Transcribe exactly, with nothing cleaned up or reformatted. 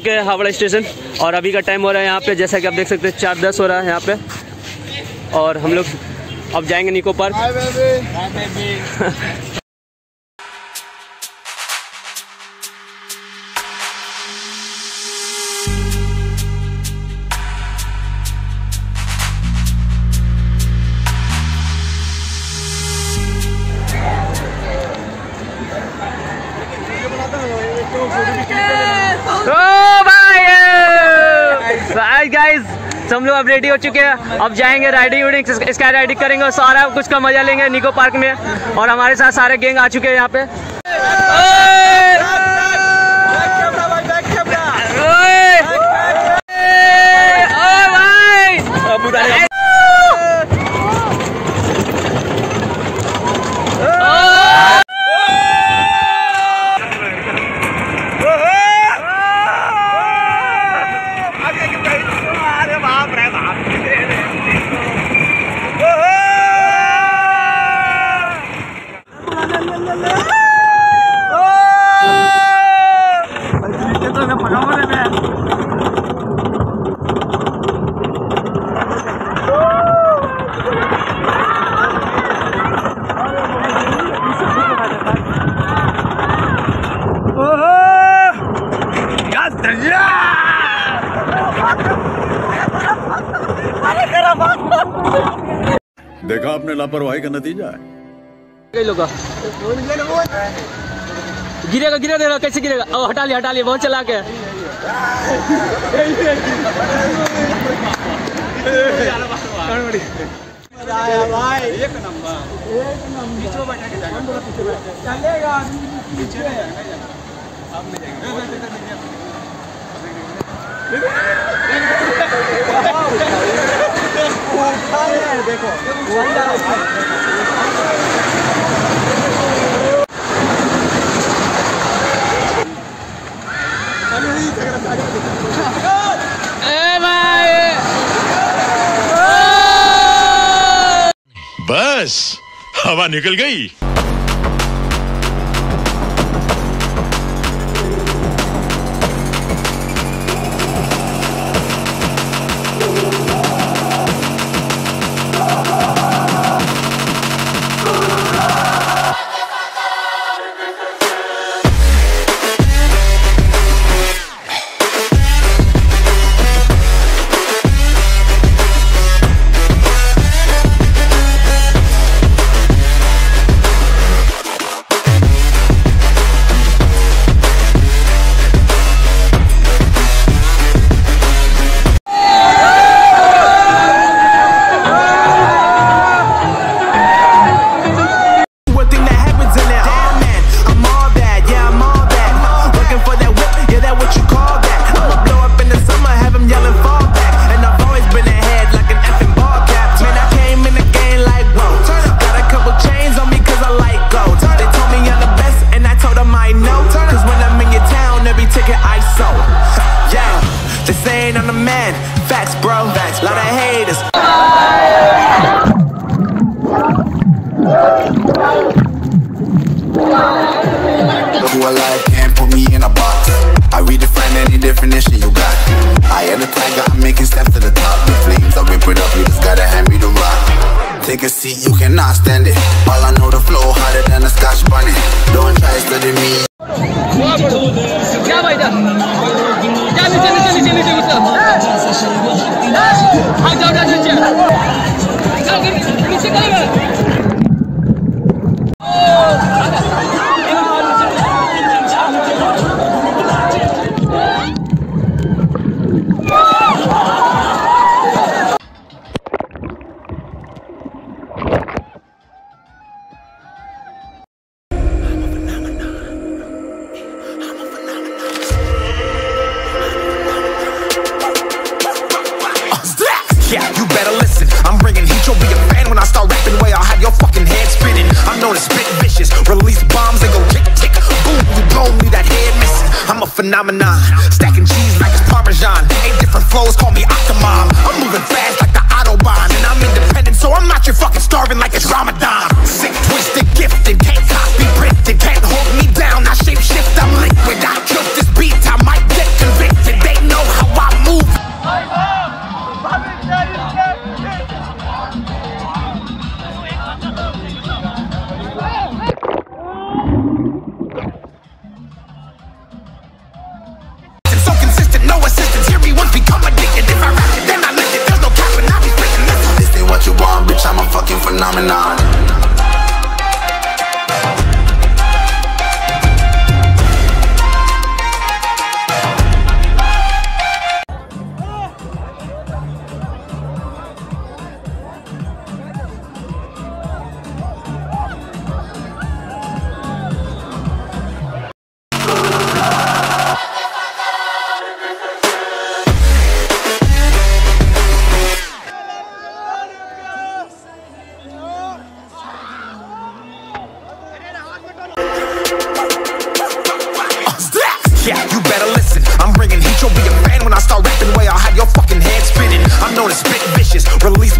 चुके हैं हावड़ा स्टेशन और अभी का टाइम हो रहा है यहाँ पे, जैसा कि आप देख सकते हैं चार दस हो रहा है यहाँ पे, और हम लोग अब जाएंगे Nicco park. Hi, baby. Hi, baby. हम लोग अब रेडी हो चुके हैं, अब जाएंगे राइडिंग वाइडिंग स्काई राइडिंग करेंगे और सारा कुछ का मजा लेंगे निको पार्क में। और हमारे साथ सारे गैंग आ चुके हैं यहाँ पे। देखा आपने लापरवाही का नतीजा है। गिरेगा गिरेगा कैसे गिरेगा, ओ हटा लिया हटा लिया बहुत चला के। एक नंबर चलेगा देखो। बस हवा निकल गई। Take a seat, you cannot stand it. All I know, the flow harder than a Scotch bunny. Don't try studying me. Phenomenon, stacking cheese like it's Parmesan. Eight different flows, call me Octomom. I'm moving fast like the Autobahn, and I'm independent, so I'm not your fucking starving like it's Ramadan. Sick, twisted, gifted, can't copy, printed, can't hold me down. I shape shift, I'm liquid. I killed this beat, I might get convicted. phenomenon. Yeah, you better listen, I'm bringing heat, you'll be a fan when I start rapping, way I'll have your fucking head spinning. I'm known as spit vicious, release